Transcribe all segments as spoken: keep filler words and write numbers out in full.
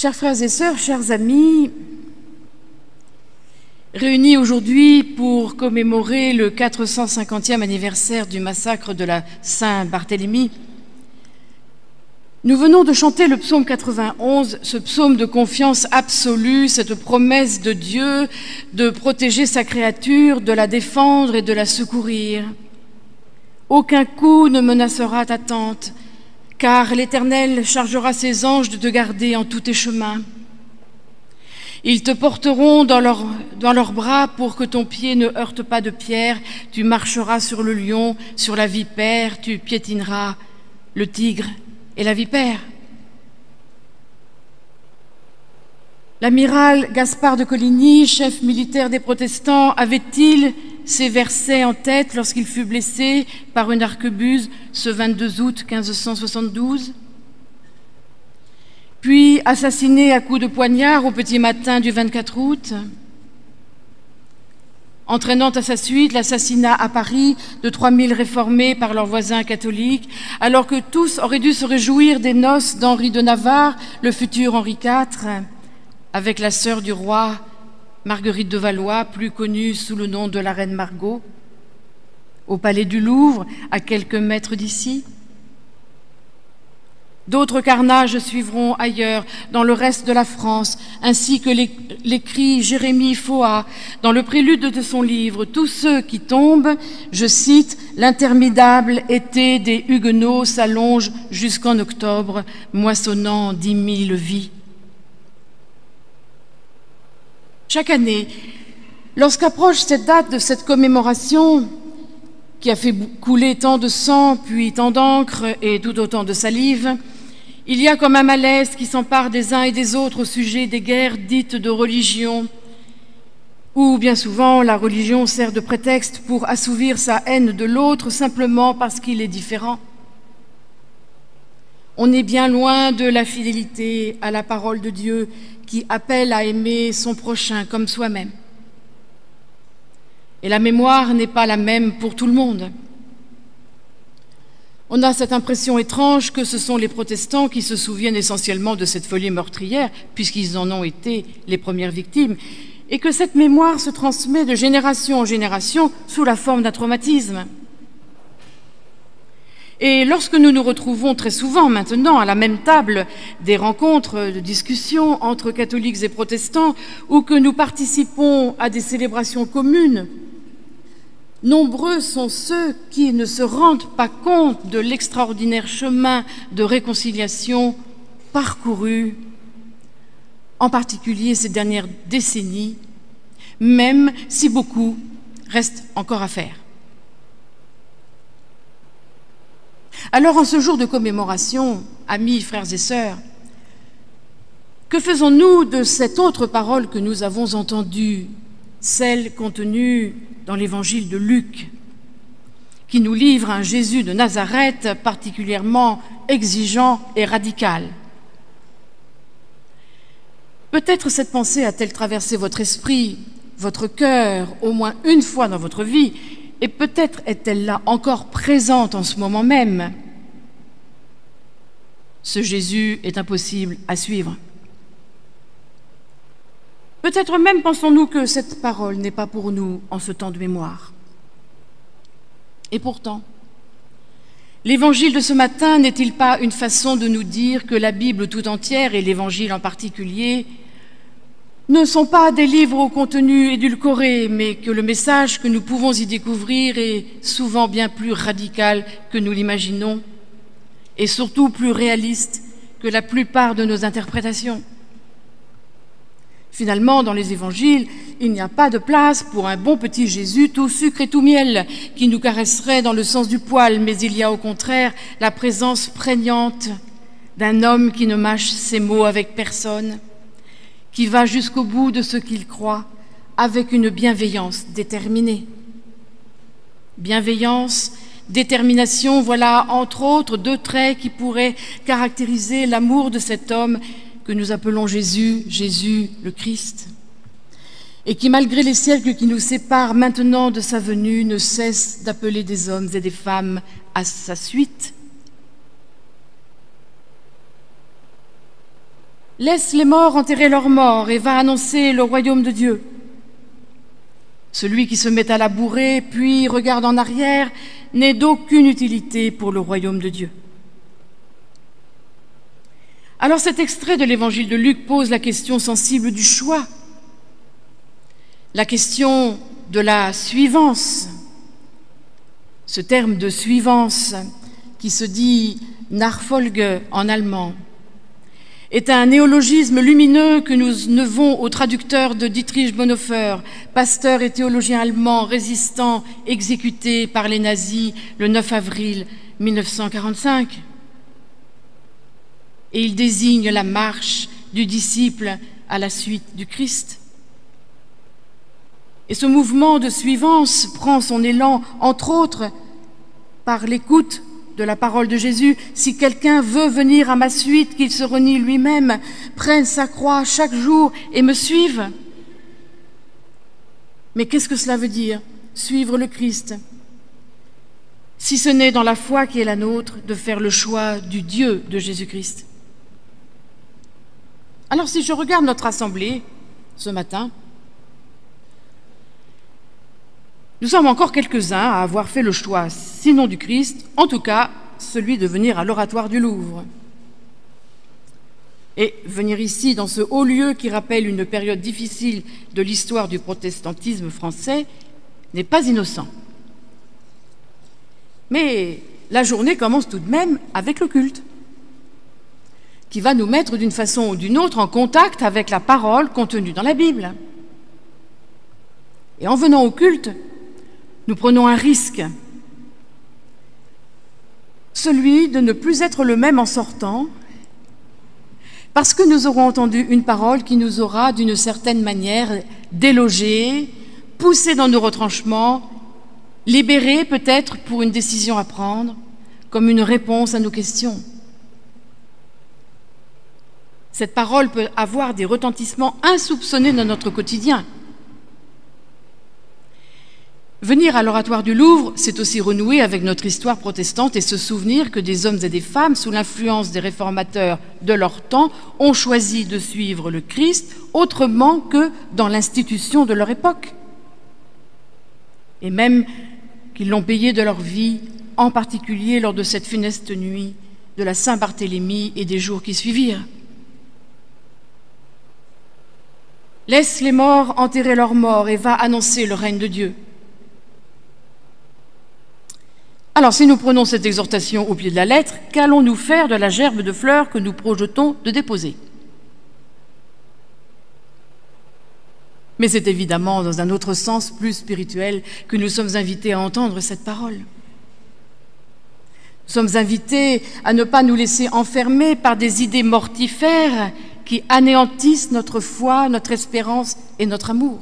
Chers frères et sœurs, chers amis, réunis aujourd'hui pour commémorer le quatre cent cinquantième anniversaire du massacre de la Saint-Barthélemy, nous venons de chanter le psaume quatre-vingt-onze, ce psaume de confiance absolue, cette promesse de Dieu de protéger sa créature, de la défendre et de la secourir. Aucun coup ne menacera ta tente, car l'Éternel chargera ses anges de te garder en tous tes chemins. Ils te porteront dans leurs dans leurs bras pour que ton pied ne heurte pas de pierre. Tu marcheras sur le lion, sur la vipère, tu piétineras le tigre et la vipère. L'amiral Gaspard de Coligny, chef militaire des protestants, avait-il ces versets en tête lorsqu'il fut blessé par une arquebuse ce vingt-deux août mille cinq cent soixante-douze? Puis assassiné à coups de poignard au petit matin du vingt-quatre août, entraînant à sa suite l'assassinat à Paris de trois mille réformés par leurs voisins catholiques, alors que tous auraient dû se réjouir des noces d'Henri de Navarre, le futur Henri quatre, avec la sœur du roi, Marguerite de Valois, plus connue sous le nom de la Reine Margot, au Palais du Louvre, à quelques mètres d'ici. D'autres carnages suivront ailleurs, dans le reste de la France, ainsi que l'écrit Jérémie Foa dans le prélude de son livre « Tous ceux qui tombent », je cite, « L'interminable été des Huguenots s'allonge jusqu'en octobre, moissonnant dix mille vies. » Chaque année, lorsqu'approche cette date de cette commémoration, qui a fait couler tant de sang, puis tant d'encre et tout autant de salive, il y a comme un malaise qui s'empare des uns et des autres au sujet des guerres dites de religion, où bien souvent la religion sert de prétexte pour assouvir sa haine de l'autre simplement parce qu'il est différent. On est bien loin de la fidélité à la parole de Dieu qui appelle à aimer son prochain comme soi-même. Et la mémoire n'est pas la même pour tout le monde. On a cette impression étrange que ce sont les protestants qui se souviennent essentiellement de cette folie meurtrière, puisqu'ils en ont été les premières victimes, et que cette mémoire se transmet de génération en génération sous la forme d'un traumatisme. Et lorsque nous nous retrouvons très souvent maintenant à la même table des rencontres, de discussions entre catholiques et protestants, ou que nous participons à des célébrations communes, nombreux sont ceux qui ne se rendent pas compte de l'extraordinaire chemin de réconciliation parcouru, en particulier ces dernières décennies, même si beaucoup reste encore à faire. Alors, en ce jour de commémoration, amis, frères et sœurs, que faisons-nous de cette autre parole que nous avons entendue, celle contenue dans l'évangile de Luc, qui nous livre un Jésus de Nazareth particulièrement exigeant et radical? Peut-être cette pensée a-t-elle traversé votre esprit, votre cœur, au moins une fois dans votre vie, et peut-être est-elle là encore présente en ce moment même. Ce Jésus est impossible à suivre. Peut-être même pensons-nous que cette parole n'est pas pour nous en ce temps de mémoire. Et pourtant, l'évangile de ce matin n'est-il pas une façon de nous dire que la Bible tout entière, et l'évangile en particulier, ne sont pas des livres au contenu édulcoré, mais que le message que nous pouvons y découvrir est souvent bien plus radical que nous l'imaginons, et surtout plus réaliste que la plupart de nos interprétations. Finalement, dans les évangiles, il n'y a pas de place pour un bon petit Jésus tout sucre et tout miel, qui nous caresserait dans le sens du poil, mais il y a au contraire la présence prégnante d'un homme qui ne mâche ses mots avec personne, qui va jusqu'au bout de ce qu'il croit avec une bienveillance déterminée. Bienveillance, détermination, voilà entre autres deux traits qui pourraient caractériser l'amour de cet homme que nous appelons Jésus, Jésus le Christ, et qui, malgré les siècles qui nous séparent maintenant de sa venue, ne cesse d'appeler des hommes et des femmes à sa suite. « Laisse les morts enterrer leurs morts et va annoncer le royaume de Dieu. » Celui qui se met à la bourrée, puis regarde en arrière, n'est d'aucune utilité pour le royaume de Dieu. Alors cet extrait de l'évangile de Luc pose la question sensible du choix, la question de la suivance. Ce terme de suivance, qui se dit « nachfolge » en allemand, est un néologisme lumineux que nous devons au traducteur de Dietrich Bonhoeffer, pasteur et théologien allemand résistant exécuté par les nazis le neuf avril mille neuf cent quarante-cinq. Et il désigne la marche du disciple à la suite du Christ. Et ce mouvement de suivance prend son élan, entre autres, par l'écoute de la parole de Jésus. Si quelqu'un veut venir à ma suite, qu'il se renie lui-même, prenne sa croix chaque jour et me suive. Mais qu'est-ce que cela veut dire, suivre le Christ, si ce n'est dans la foi qui est la nôtre de faire le choix du Dieu de Jésus-Christ? Alors si je regarde notre assemblée ce matin, nous sommes encore quelques-uns à avoir fait le choix, sinon du Christ, en tout cas celui de venir à l'Oratoire du Louvre. Et venir ici, dans ce haut lieu qui rappelle une période difficile de l'histoire du protestantisme français, n'est pas innocent. Mais la journée commence tout de même avec le culte, qui va nous mettre d'une façon ou d'une autre en contact avec la parole contenue dans la Bible. Et en venant au culte, nous prenons un risque, celui de ne plus être le même en sortant, parce que nous aurons entendu une parole qui nous aura, d'une certaine manière, délogés, poussés dans nos retranchements, libérés peut-être pour une décision à prendre, comme une réponse à nos questions. Cette parole peut avoir des retentissements insoupçonnés dans notre quotidien. Venir à l'Oratoire du Louvre, c'est aussi renouer avec notre histoire protestante et se souvenir que des hommes et des femmes, sous l'influence des réformateurs de leur temps, ont choisi de suivre le Christ autrement que dans l'institution de leur époque. Et même qu'ils l'ont payé de leur vie, en particulier lors de cette funeste nuit de la Saint-Barthélemy et des jours qui suivirent. « Laisse les morts enterrer leurs morts et va annoncer le règne de Dieu. » Alors, si nous prenons cette exhortation au pied de la lettre, qu'allons-nous faire de la gerbe de fleurs que nous projetons de déposer? Mais c'est évidemment dans un autre sens plus spirituel que nous sommes invités à entendre cette parole. Nous sommes invités à ne pas nous laisser enfermer par des idées mortifères qui anéantissent notre foi, notre espérance et notre amour.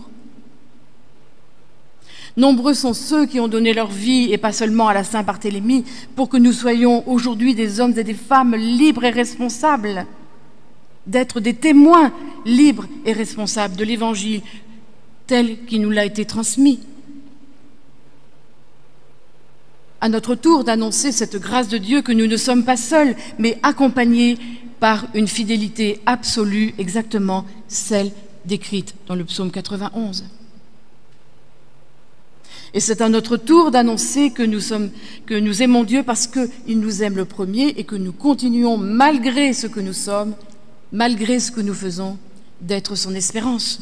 Nombreux sont ceux qui ont donné leur vie, et pas seulement à la Saint-Barthélemy, pour que nous soyons aujourd'hui des hommes et des femmes libres et responsables, d'être des témoins libres et responsables de l'Évangile tel qu'il nous l'a été transmis. À notre tour d'annoncer cette grâce de Dieu que nous ne sommes pas seuls, mais accompagnés par une fidélité absolue, exactement celle décrite dans le psaume quatre-vingt-onze. Et c'est à notre tour d'annoncer que nous sommes, que nous aimons Dieu parce qu'il nous aime le premier et que nous continuons, malgré ce que nous sommes, malgré ce que nous faisons, d'être son espérance.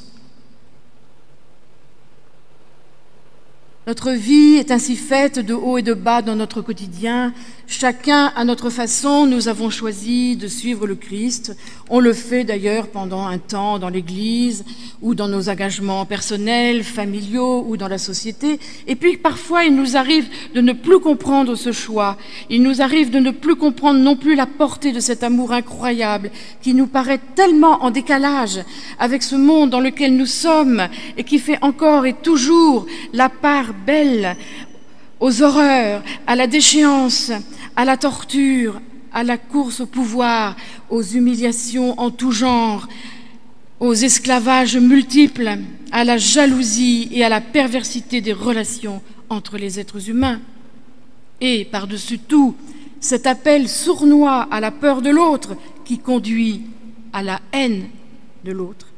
Notre vie est ainsi faite de haut et de bas dans notre quotidien. Chacun à notre façon, nous avons choisi de suivre le Christ. On le fait d'ailleurs pendant un temps dans l'Église ou dans nos engagements personnels, familiaux ou dans la société. Et puis parfois, il nous arrive de ne plus comprendre ce choix. Il nous arrive de ne plus comprendre non plus la portée de cet amour incroyable qui nous paraît tellement en décalage avec ce monde dans lequel nous sommes et qui fait encore et toujours la part belle aux horreurs, à la déchéance, à la torture, à la course au pouvoir, aux humiliations en tout genre, aux esclavages multiples, à la jalousie et à la perversité des relations entre les êtres humains. Et par-dessus tout, cet appel sournois à la peur de l'autre qui conduit à la haine de l'autre.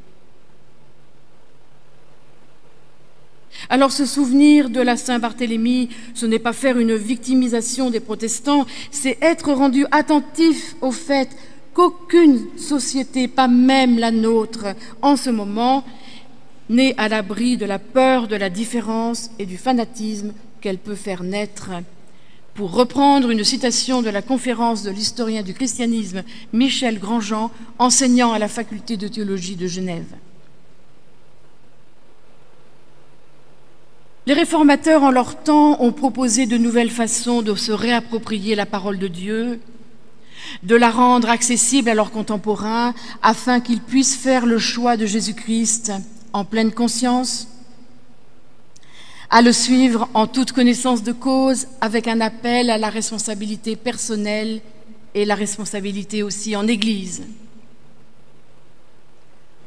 Alors se souvenir de la Saint-Barthélemy, ce n'est pas faire une victimisation des protestants, c'est être rendu attentif au fait qu'aucune société, pas même la nôtre, en ce moment, n'est à l'abri de la peur, de la différence et du fanatisme qu'elle peut faire naître. Pour reprendre une citation de la conférence de l'historien du christianisme Michel Grandjean, enseignant à la faculté de théologie de Genève. Les réformateurs, en leur temps, ont proposé de nouvelles façons de se réapproprier la parole de Dieu, de la rendre accessible à leurs contemporains, afin qu'ils puissent faire le choix de Jésus-Christ en pleine conscience, à le suivre en toute connaissance de cause, avec un appel à la responsabilité personnelle et la responsabilité aussi en Église.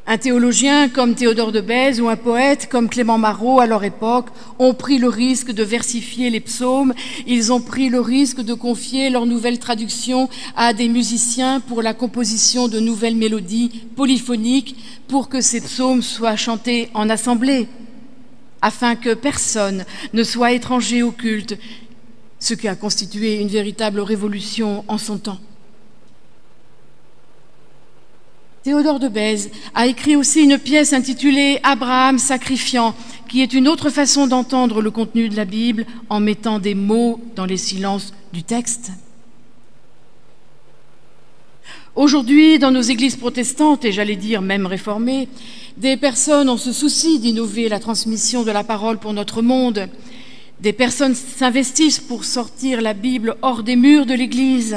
Un théologien comme Théodore de Bèze ou un poète comme Clément Marot, à leur époque, ont pris le risque de versifier les psaumes, ils ont pris le risque de confier leur nouvelle traduction à des musiciens pour la composition de nouvelles mélodies polyphoniques pour que ces psaumes soient chantés en assemblée, afin que personne ne soit étranger au culte, ce qui a constitué une véritable révolution en son temps. Théodore de Bèze a écrit aussi une pièce intitulée « Abraham, sacrifiant », qui est une autre façon d'entendre le contenu de la Bible en mettant des mots dans les silences du texte. Aujourd'hui, dans nos églises protestantes, et j'allais dire même réformées, des personnes ont ce souci d'innover la transmission de la parole pour notre monde. Des personnes s'investissent pour sortir la Bible hors des murs de l'Église.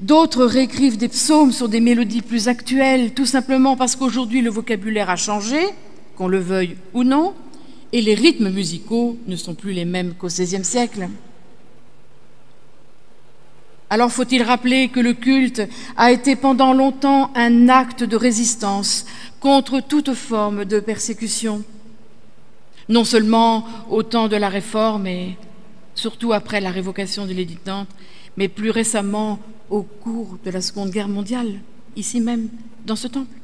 D'autres réécrivent des psaumes sur des mélodies plus actuelles, tout simplement parce qu'aujourd'hui le vocabulaire a changé, qu'on le veuille ou non, et les rythmes musicaux ne sont plus les mêmes qu'au seizième siècle. Alors faut-il rappeler que le culte a été pendant longtemps un acte de résistance contre toute forme de persécution, non seulement au temps de la Réforme et surtout après la révocation de l'édit de Nantes, mais plus récemment au cours de la Seconde Guerre mondiale, ici même, dans ce temple.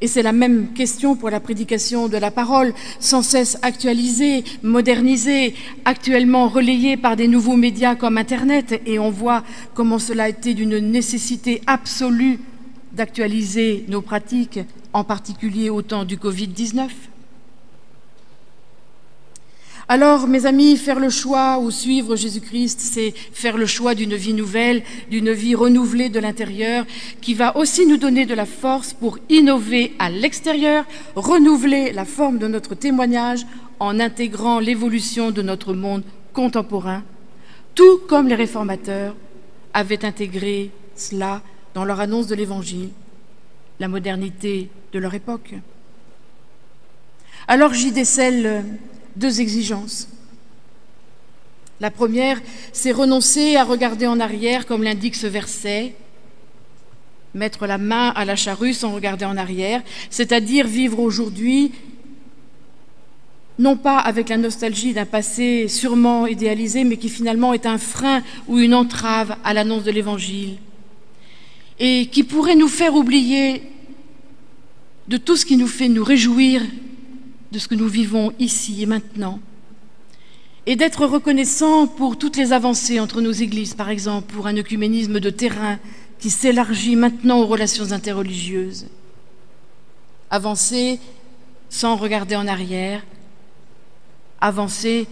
Et c'est la même question pour la prédication de la parole, sans cesse actualisée, modernisée, actuellement relayée par des nouveaux médias comme Internet, et on voit comment cela a été d'une nécessité absolue d'actualiser nos pratiques, en particulier au temps du Covid dix-neuf. Alors, mes amis, faire le choix ou suivre Jésus-Christ, c'est faire le choix d'une vie nouvelle, d'une vie renouvelée de l'intérieur, qui va aussi nous donner de la force pour innover à l'extérieur, renouveler la forme de notre témoignage en intégrant l'évolution de notre monde contemporain, tout comme les réformateurs avaient intégré cela dans leur annonce de l'Évangile, la modernité de leur époque. Alors, j'y décèle deux exigences. La première, c'est renoncer à regarder en arrière, comme l'indique ce verset, mettre la main à la charrue sans regarder en arrière, c'est-à-dire vivre aujourd'hui, non pas avec la nostalgie d'un passé sûrement idéalisé, mais qui finalement est un frein ou une entrave à l'annonce de l'Évangile, et qui pourrait nous faire oublier de tout ce qui nous fait nous réjouir de ce que nous vivons ici et maintenant, et d'être reconnaissant pour toutes les avancées entre nos églises, par exemple pour un œcuménisme de terrain qui s'élargit maintenant aux relations interreligieuses. Avancer sans regarder en arrière, avancer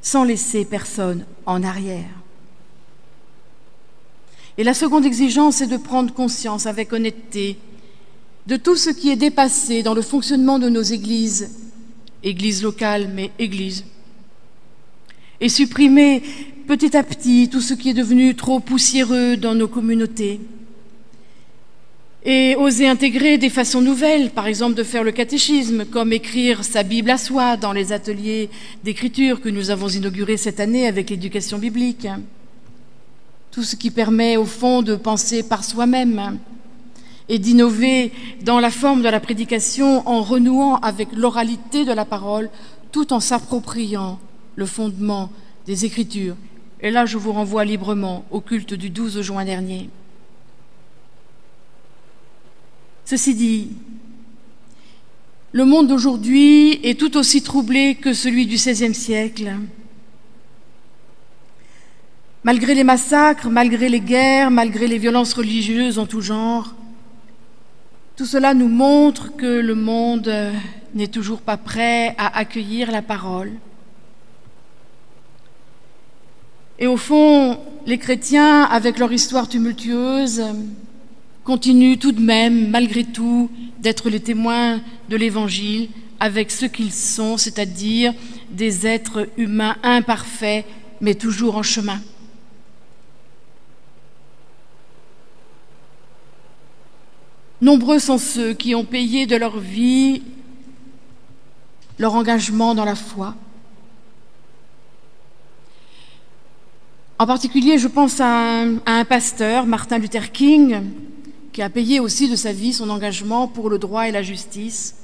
sans laisser personne en arrière. Et la seconde exigence est de prendre conscience avec honnêteté de tout ce qui est dépassé dans le fonctionnement de nos églises, églises locales, mais églises, et supprimer petit à petit tout ce qui est devenu trop poussiéreux dans nos communautés, et oser intégrer des façons nouvelles, par exemple de faire le catéchisme, comme écrire sa Bible à soi dans les ateliers d'écriture que nous avons inaugurés cette année avec l'éducation biblique, tout ce qui permet au fond de penser par soi-même, et d'innover dans la forme de la prédication en renouant avec l'oralité de la parole, tout en s'appropriant le fondement des Écritures. Et là, je vous renvoie librement au culte du douze juin dernier. Ceci dit, le monde d'aujourd'hui est tout aussi troublé que celui du seizième siècle. Malgré les massacres, malgré les guerres, malgré les violences religieuses en tout genre, tout cela nous montre que le monde n'est toujours pas prêt à accueillir la parole. Et au fond, les chrétiens, avec leur histoire tumultueuse, continuent tout de même, malgré tout, d'être les témoins de l'Évangile avec ce qu'ils sont, c'est-à-dire des êtres humains imparfaits, mais toujours en chemin. Nombreux sont ceux qui ont payé de leur vie leur engagement dans la foi. En particulier, je pense à un, à un pasteur, Martin Luther King, qui a payé aussi de sa vie son engagement pour le droit et la justice,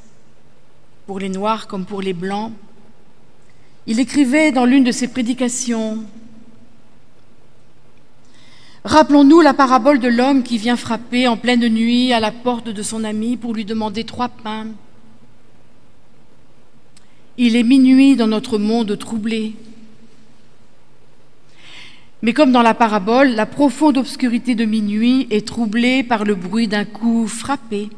pour les Noirs comme pour les Blancs. Il écrivait dans l'une de ses prédications « Rappelons-nous la parabole de l'homme qui vient frapper en pleine nuit à la porte de son ami pour lui demander trois pains. Il est minuit dans notre monde troublé. » Mais comme dans la parabole, la profonde obscurité de minuit est troublée par le bruit d'un coup frappé.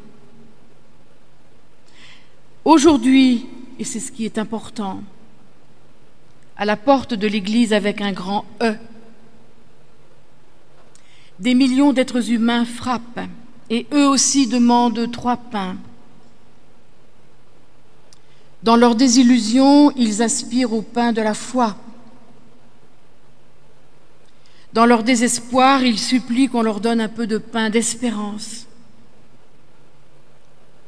Aujourd'hui, et c'est ce qui est important, à la porte de l'Église avec un grand E, des millions d'êtres humains frappent et eux aussi demandent trois pains. Dans leur désillusion, ils aspirent au pain de la foi. Dans leur désespoir, ils supplient qu'on leur donne un peu de pain d'espérance.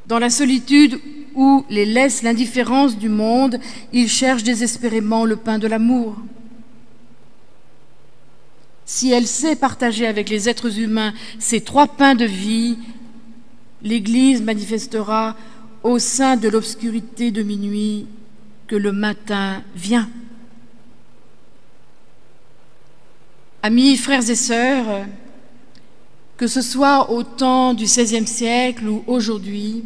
Dans la solitude où les laisse l'indifférence du monde, ils cherchent désespérément le pain de l'amour. Si elle sait partager avec les êtres humains ces trois pains de vie, l'Église manifestera au sein de l'obscurité de minuit que le matin vient. Amis, frères et sœurs, que ce soit au temps du seizième siècle ou aujourd'hui,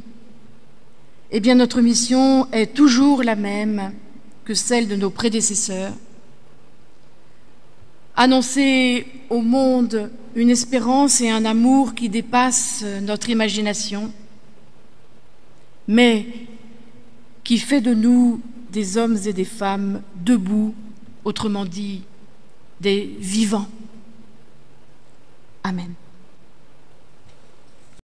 eh bien notre mission est toujours la même que celle de nos prédécesseurs. Annoncer au monde une espérance et un amour qui dépassent notre imagination, mais qui fait de nous des hommes et des femmes debout, autrement dit, des vivants. Amen.